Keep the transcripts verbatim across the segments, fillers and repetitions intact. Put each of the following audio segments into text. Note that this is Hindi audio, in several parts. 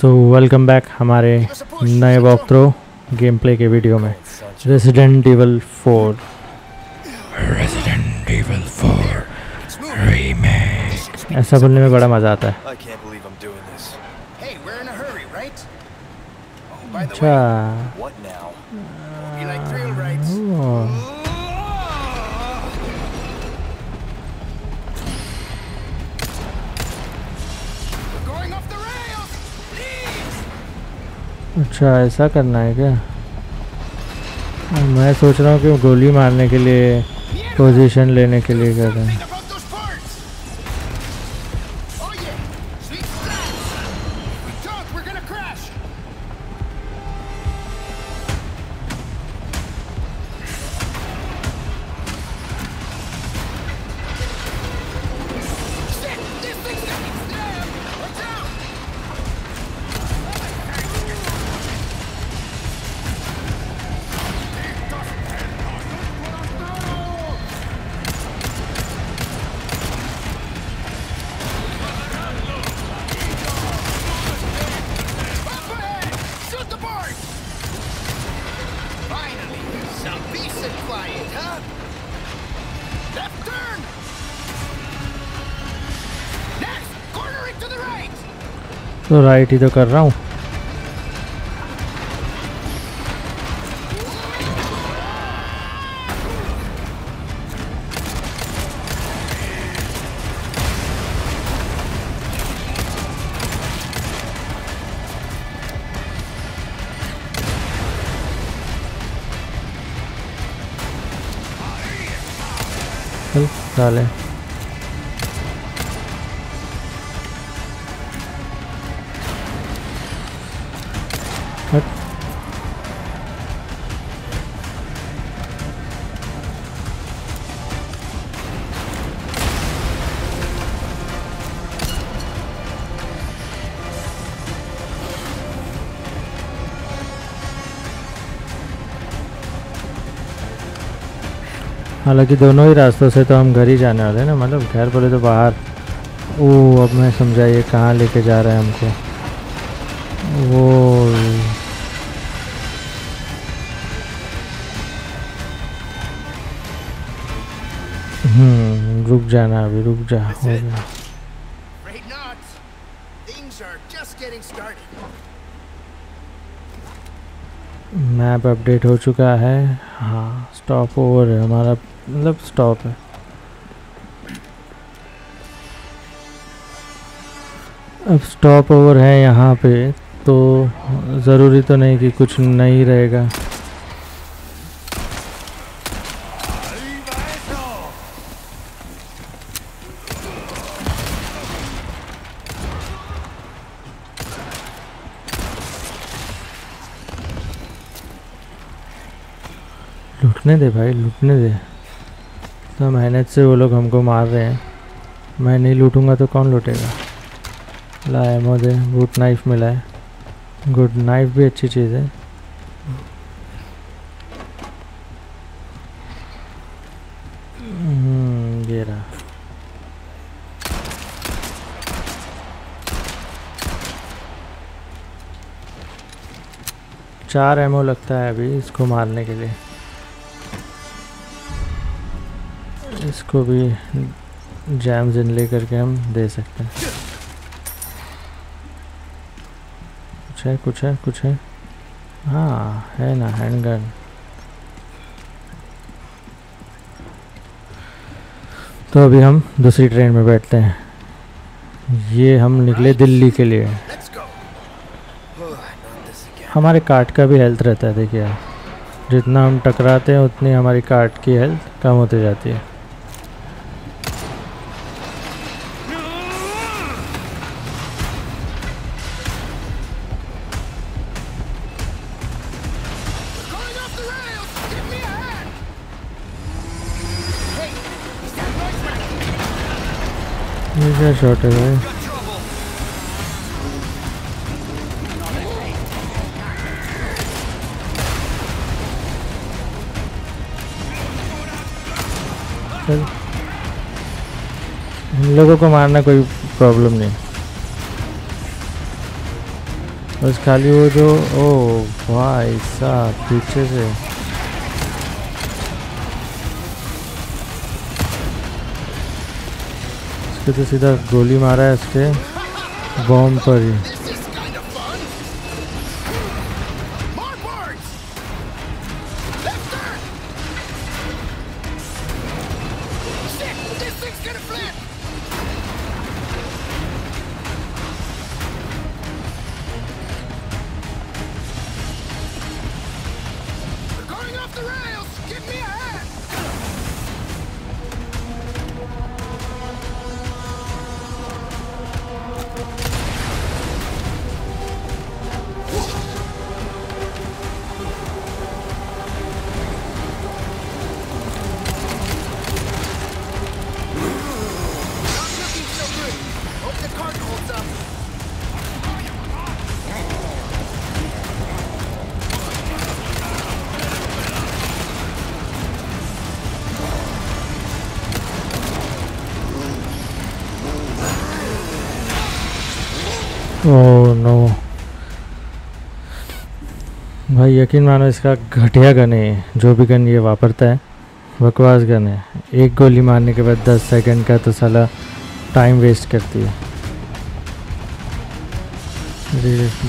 सो वेलकम बैक हमारे नए वॉक थ्रू गेम प्ले के वीडियो में resident evil four resident evil four remake ऐसा बोलने में बड़ा मज़ा आता है। अच्छा अच्छा ऐसा करना है क्या? मैं सोच रहा हूँ कि गोली मारने के लिए पोजीशन लेने के लिए कर रहे हैं। तो राइट ही तो कर रहा हूँ। चल डाले हालांकि दोनों ही रास्तों से तो हम घर ही जाने वाले हैं ना, मतलब घर बोले तो बाहर। ओ अब मैं समझा ये कहाँ लेके जा रहा है हमको। वो हम्म रुक जाना अभी, रुक जा हो गया। मैप अपडेट हो चुका है। हाँ स्टॉप ओवर है हमारा, मतलब स्टॉप है। अब स्टॉप ओवर है यहाँ पे तो ज़रूरी तो नहीं कि कुछ नहीं रहेगा। लुटने दे भाई, लुटने दे। तो मेहनत से वो लोग हमको मार रहे हैं, मैं नहीं लूटूंगा तो कौन लूटेगा। लाए मुझे गुड नाइफ मिला है, गुड नाइफ भी अच्छी चीज़ है। ये रहा। चार एमओ लगता है अभी इसको मारने के लिए। इसको भी जैम जिन ले करके हम दे सकते हैं। कुछ है कुछ है कुछ है हाँ है ना, हैंडगन। तो अभी हम दूसरी ट्रेन में बैठते हैं। ये हम निकले दिल्ली के लिए। हमारे कार्ट का भी हेल्थ रहता है, देखिए जितना हम टकराते हैं उतनी हमारी कार्ट की हेल्थ कम होती जाती है। क्या शॉट है भाई? चल इन लोगों को मारना कोई प्रॉब्लम नहीं। बस खाली वो जो, ओ भाई साहब पीछे से उसके तो सीधा गोली मारा है उसके बॉम्ब पर ही। ओह नो भाई, यकीन मानो इसका घटिया गन है, जो भी गन ये वापरता है बकवास गन है। एक गोली मारने के बाद दस सेकंड का तो साला टाइम वेस्ट करती है।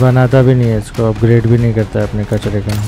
बनाता भी नहीं है इसको, अपग्रेड भी नहीं करता है अपने कचरे का।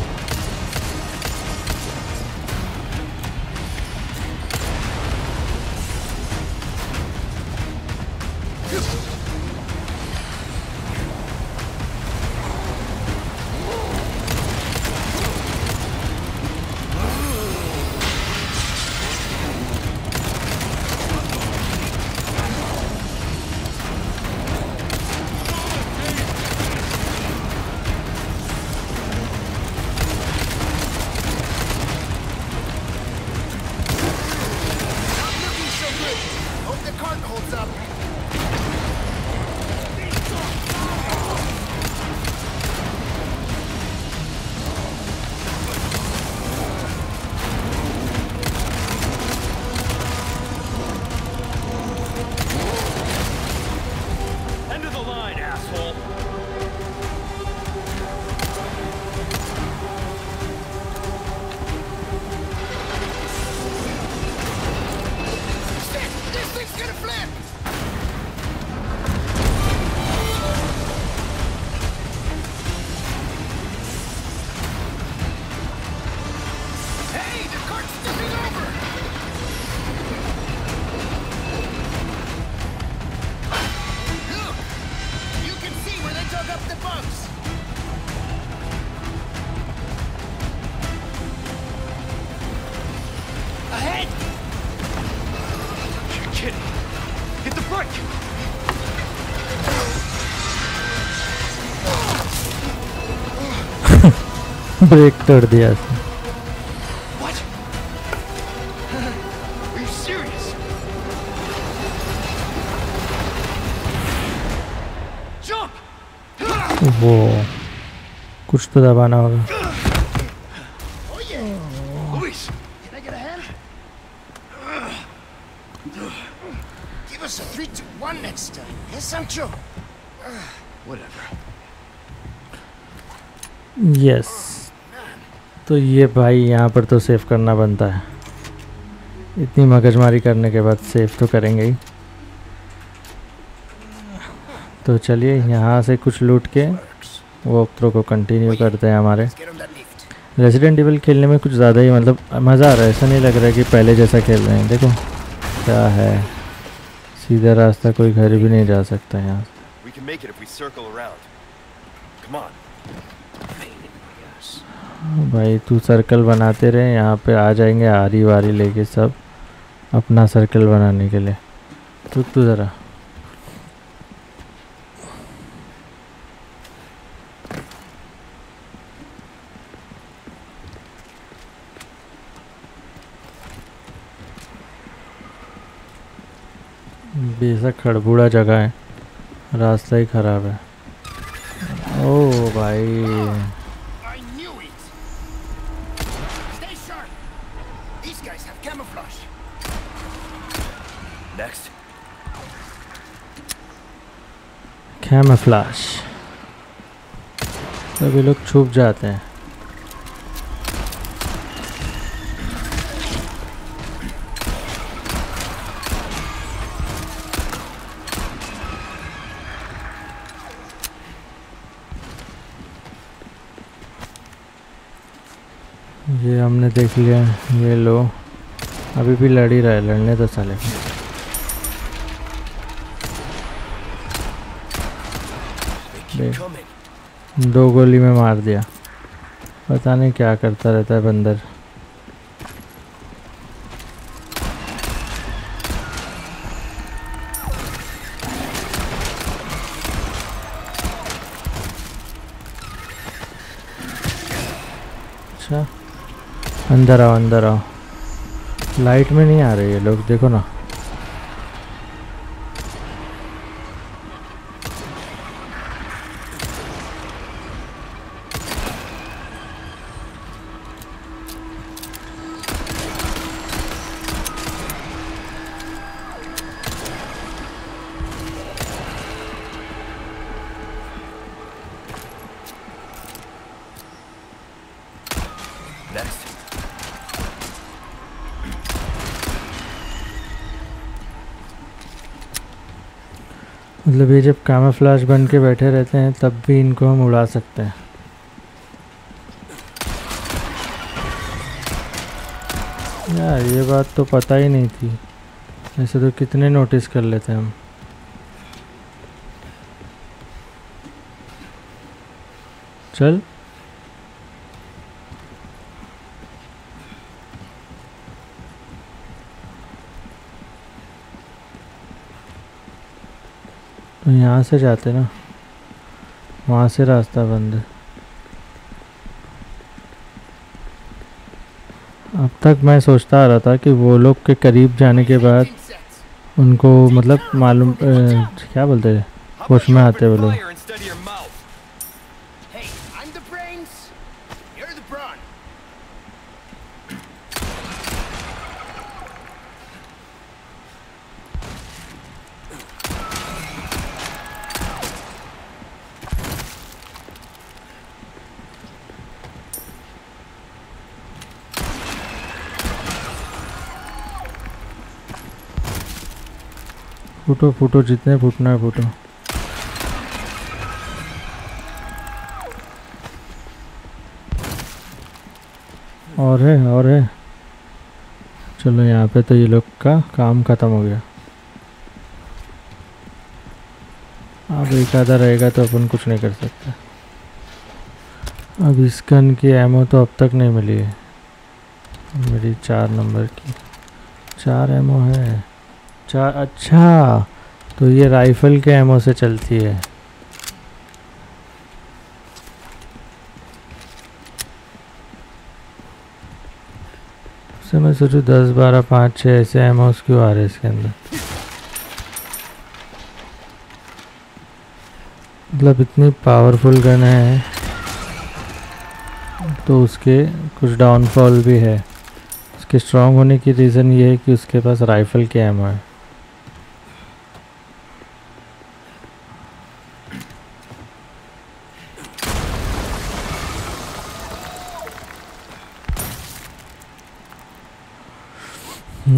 ब्रेक तोड़ दिया। वो कुछ तो दबाना होगा। यस, तो ये भाई यहाँ पर तो सेव करना बनता है, इतनी मगजमारी करने के बाद सेव तो करेंगे ही। तो चलिए यहाँ से कुछ लूट के वॉकथ्रो को कंटिन्यू करते हैं। हमारे रेजिडेंट इविल खेलने में कुछ ज़्यादा ही मतलब मज़ा आ रहा है, ऐसा नहीं लग रहा है कि पहले जैसा खेल रहे हैं। देखो क्या है, सीधा रास्ता, कोई घर भी नहीं जा सकता यहाँ से। भाई तू सर्कल बनाते रहे, यहाँ पे आ जाएंगे आरी वारी लेके सब अपना सर्कल बनाने के लिए। तो तू ज़रा बेशक खड़बूड़ा जगह है, रास्ता ही ख़राब है। ओ भाई कैमफ्लाश तभी लोग छुप जाते हैं। ये हमने देख लिया, ये लो अभी भी लड़ ही रहा है, लड़ने तो साले। दो गोली में मार दिया, पता नहीं क्या करता रहता है बंदर। अच्छा अंदर आओ, अंदर आओ। लाइट में नहीं आ रही है लोग, देखो ना। मतलब ये जब कैमोफ्लेज बन के बैठे रहते हैं तब भी इनको हम उड़ा सकते हैं। यार ये बात तो पता ही नहीं थी, ऐसे तो कितने नोटिस कर लेते हैं हम। चल तो यहाँ से जाते ना, वहाँ से रास्ता बंद है। अब तक मैं सोचता आ रहा था कि वो लोग के करीब जाने के बाद उनको मतलब मालूम ए, क्या बोलते हैं, होश में आते वो लोग। फूटो फूटो, जितने फूटना है फूटो। और है और है, चलो यहाँ पे तो ये लोग का काम खत्म हो गया। अब एक आधा रहेगा तो अपन कुछ नहीं कर सकते। अब इस गन की एमओ तो अब तक नहीं मिली है मेरी, चार नंबर की चार एमओ है। अच्छा अच्छा तो ये राइफल के एमओ से चलती है। मैं सोचूं दस बारह पाँच छः ऐसे एमओ क्यों आ रहे हैं इसके अंदर। मतलब इतनी पावरफुल गन है तो उसके कुछ डाउनफॉल भी है। उसके स्ट्रांग होने की रीज़न ये है कि उसके पास राइफल के एमओ है।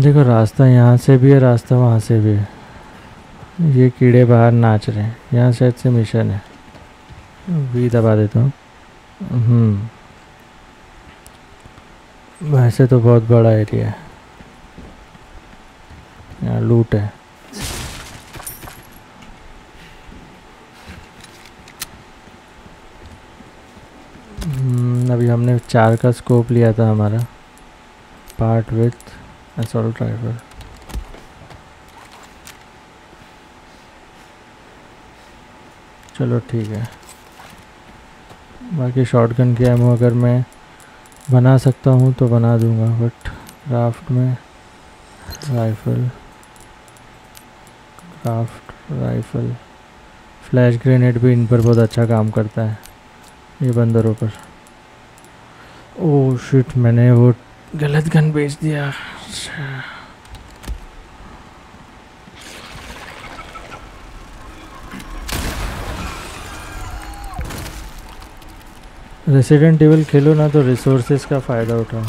देखो रास्ता यहाँ से भी है, रास्ता वहाँ से भी है। ये कीड़े बाहर नाच रहे हैं, यहाँ शायद से मिशन है। भी दबा देता हूँ। हम्म वैसे तो बहुत बड़ा एरिया है, यहाँ लूट है। अभी हमने चार का स्कोप लिया था हमारा, पार्ट विथ असॉल्ट राइफल। चलो ठीक है, बाकी शॉटगन की एमो अगर मैं बना सकता हूँ तो बना दूंगा, बट क्राफ्ट में rifle, craft rifle, flash grenade भी इन पर बहुत अच्छा काम करता है, ये बंदरों पर। ओह शिट, मैंने वो गलत गन बेच दिया। रेसिडेंट इविल खेलो ना तो रिसोर्सेज का फ़ायदा उठाओ।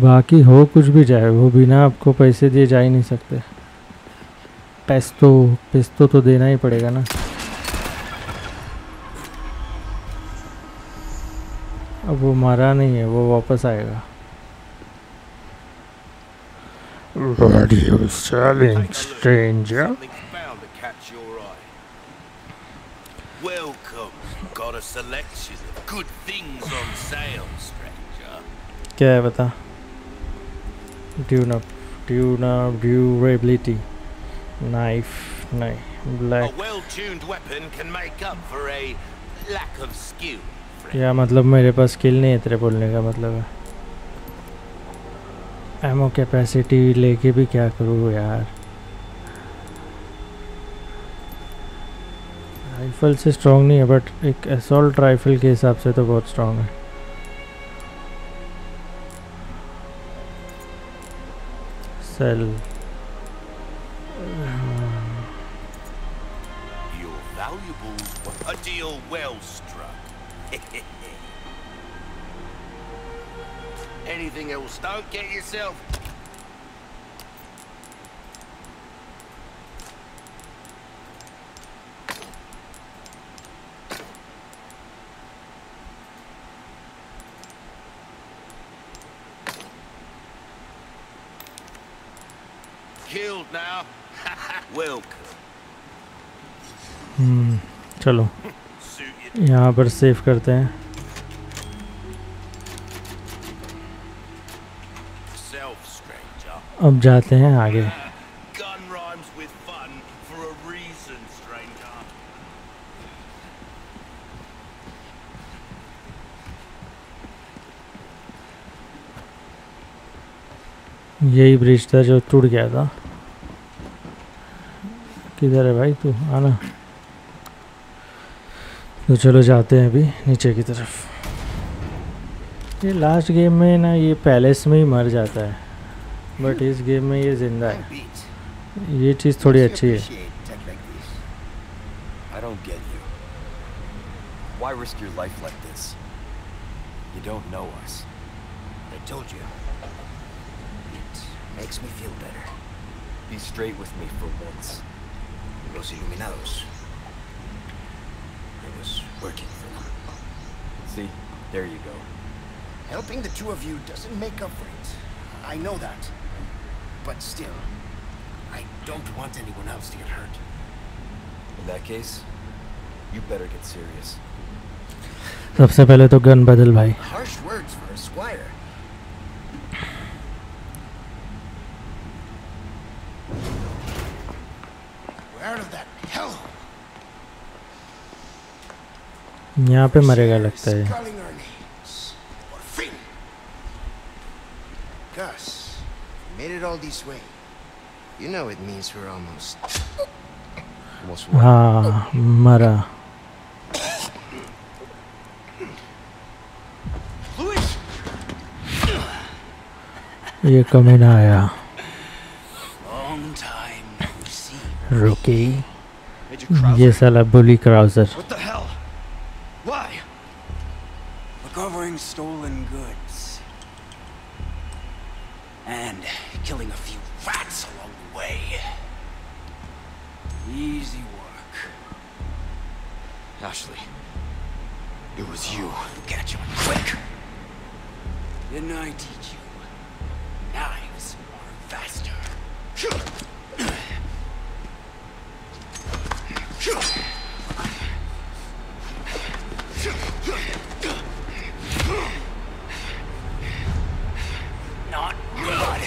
बाकी हो कुछ भी जाए वो बिना आपको पैसे दिए जा ही नहीं सकते। पेस्तो पेस्तो तो देना ही पड़ेगा ना। अब वो मारा नहीं है, वो वापस आएगा। What you selling, stranger? Welcome. Got a selection of good things on sale, stranger. क्या है बता? Tune up, tune up, durability, knife, knife, black. A well-tuned weapon can make up for a lack of skill. क्या मतलब मेरे पास स्किल नहीं है तेरे बोलने का मतलब है। एमओ कैपेसिटी लेके भी क्या करूँ यार। राइफल से स्ट्रॉन्ग नहीं है बट एक असॉल्ट राइफल के हिसाब से तो बहुत स्ट्रॉन्ग है। Sell Anything else? Don't get yourself. Killed now. Welcome. Hmm. चलो यहाँ पर सेव करते हैं। अब जाते हैं आगे। यही ब्रिज था जो टूट गया था। किधर है भाई तू? आना। तो चलो जाते हैं अभी नीचे की तरफ। ये लास्ट गेम में ना ये पैलेस में ही मर जाता है बट इस गेम में ये जिंदा है, ये चीज़ थोड़ी अच्छी है। Los Illuminados. I was working for them. See, there you go. Helping the two of you doesn't make up for it. I know that. But still, I don't want anyone else to get hurt. In that case, you better get serious. सबसे पहले तो गन बदल भाई। Harsh words for a squire. We're out of that hell. यहाँ पे मरेगा लगता है। Gus, made it all this way. You know it means we're almost. Almost. Ah, Mara. Luis. Ye kamin aaya. Long time no see. Rookie. Ye sala bully Krauser. What the hell? Why? Recovering stolen goods. And killing a few rats along the way. Easy work. Ashley, it was you who got you quick. Didn't I teach you? Knives are faster. Not good.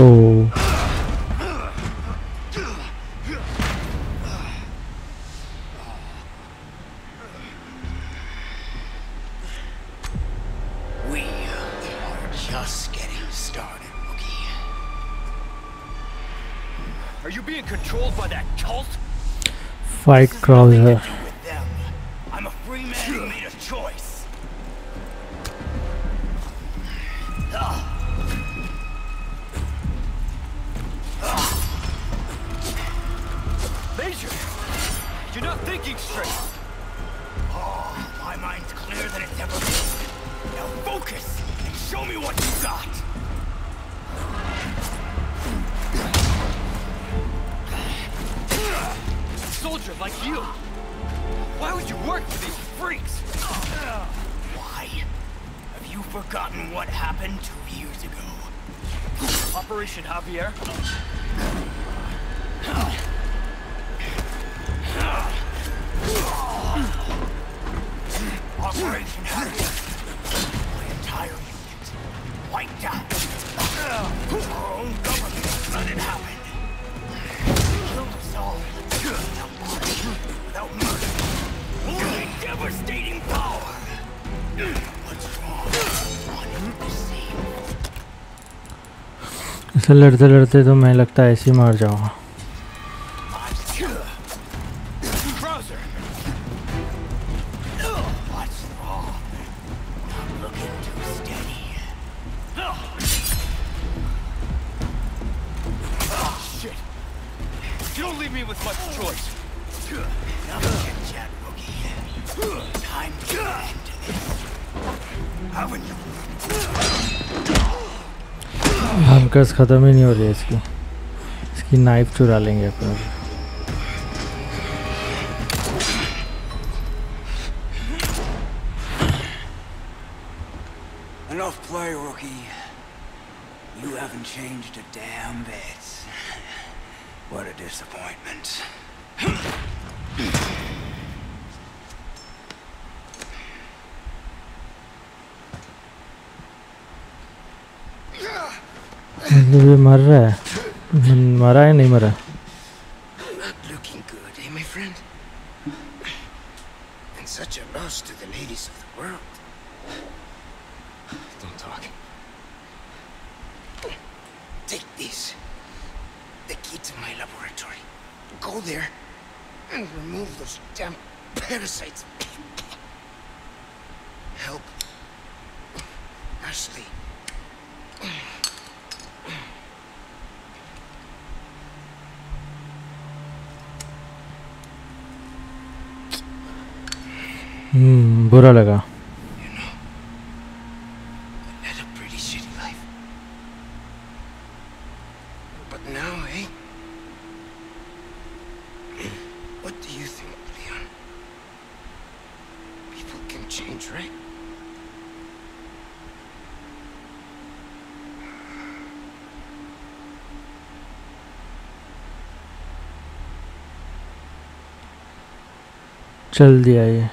Oh. We are just getting started, Wookie. Are you being controlled by that cult? Fight crawler. I'm a free man who made a choice. Major, you're not thinking straight. Oh, my mind's clearer than it's ever been. Now focus and show me what you got. Soldier like you, why would you work for these freaks? Why? Have you forgotten what happened two years ago? Operation Javier? Operation Javier. My entire unit wiped out. Our own government let it happen. Without mercy, only devastating power. What's wrong? One same. ऐसे लड़ते लड़ते तो मैं लगता है ऐसे ही मर जाऊंगा. कस खत्म ही नहीं हो रही है इसकी. इसकी नाइफ चुरा लेंगे अपन. Enough play, rookie. You haven't changed a damn bit. What a disappointment. ये मर रहा है. मरा है नहीं मरा. बुरा लगा. चल दिया ये.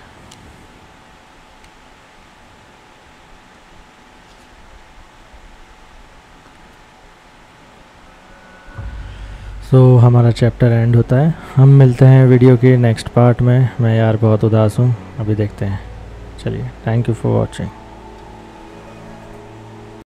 तो so, हमारा चैप्टर एंड होता है. हम मिलते हैं वीडियो के नेक्स्ट पार्ट में. मैं यार बहुत उदास हूँ. अभी देखते हैं. चलिए, थैंक यू फॉर वॉचिंग.